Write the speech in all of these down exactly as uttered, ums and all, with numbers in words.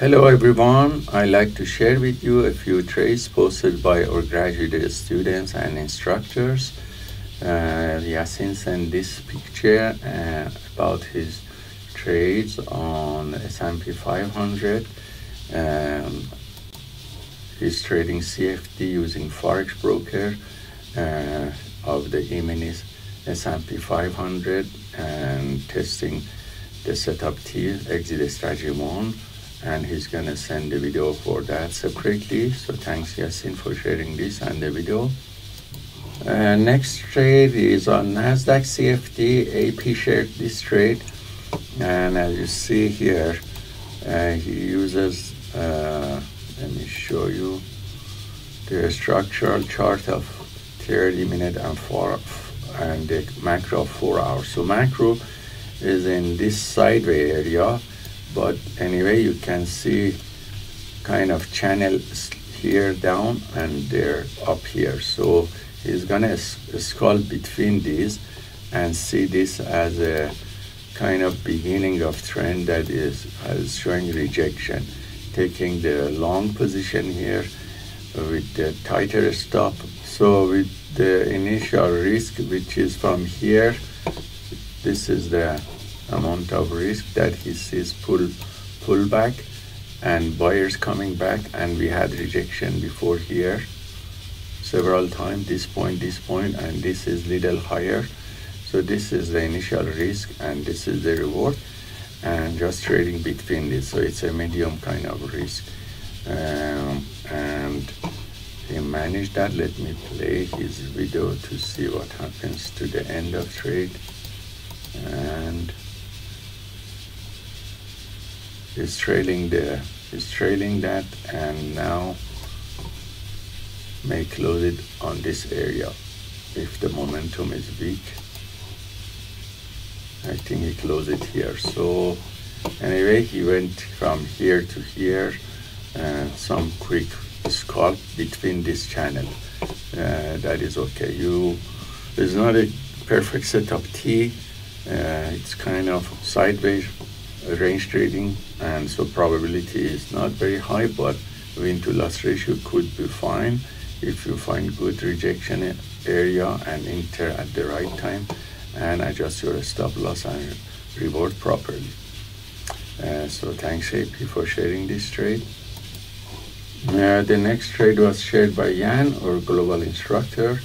Hello everyone, I'd like to share with you a few trades posted by our graduate students and instructors. Uh, Yassin sent this picture uh, about his trades on S and P five hundred. Um, he's trading C F D using Forex broker uh, of the E-minis S and P five hundred and testing the setup T exit strategy one. And he's gonna send the video for that separately. So thanks Yassin for sharing this and the video. Uh, next trade is on Nasdaq C F D. A P shared this trade, and as you see here, uh, he uses. Uh, let me show you the structural chart of thirty minute and four and the macro of four hours. So macro is in this sideway area. But anyway, you can see kind of channels here down and there up here. So he's gonna scroll between these and see this as a kind of beginning of trend that is showing rejection. Taking the long position here with the tighter stop. So with the initial risk, which is from here, this is the amount of risk that he sees pull pull back and buyers coming back, and we had rejection before here several times, this point, this point, and this is little higher. So this is the initial risk and this is the reward, and just trading between this. So it's a medium kind of risk, um, and he managed that. Let me play his video to see what happens to the end of trade. And is trailing there, is trailing that, and now may close it on this area if the momentum is weak. I think he closed it here. So anyway, he went from here to here, and uh, some quick scalp between this channel. Uh, that is okay. You, it's not a perfect setup T. Uh, it's kind of sideways range trading, and so probability is not very high, but win to loss ratio could be fine if you find good rejection area and enter at the right time and adjust your stop loss and reward properly. Uh, so thanks A P for sharing this trade. Uh, the next trade was shared by Jan, our global instructor,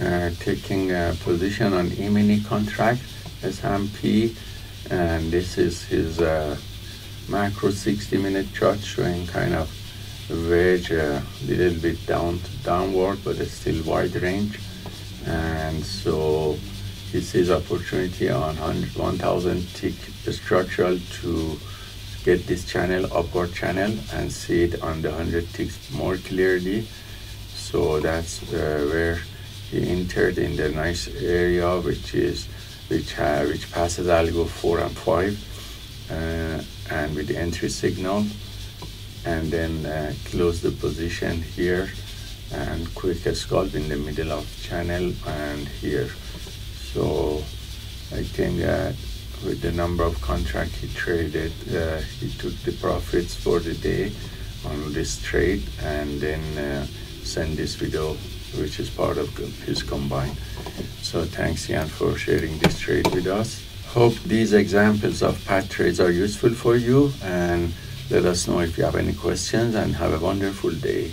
uh, taking a position on E-mini contract S and P, and this is his uh, macro sixty minute chart showing kind of wedge a uh, little bit down downward, but it's still wide range. And so he sees opportunity on one thousand tick structural to get this channel, upward channel, and see it on the one hundred ticks more clearly. So that's uh, where he entered in the nice area, which is Which, uh, which passes algo four and five, uh, and with the entry signal, and then uh, close the position here and quick scalp in the middle of channel and here. So I think uh, with the number of contracts he traded, uh, he took the profits for the day on this trade, and then uh, send this video, which is part of his combine. So thanks Jan for sharing this trade with us. Hope these examples of P A A T trades are useful for you, and let us know if you have any questions, and have a wonderful day.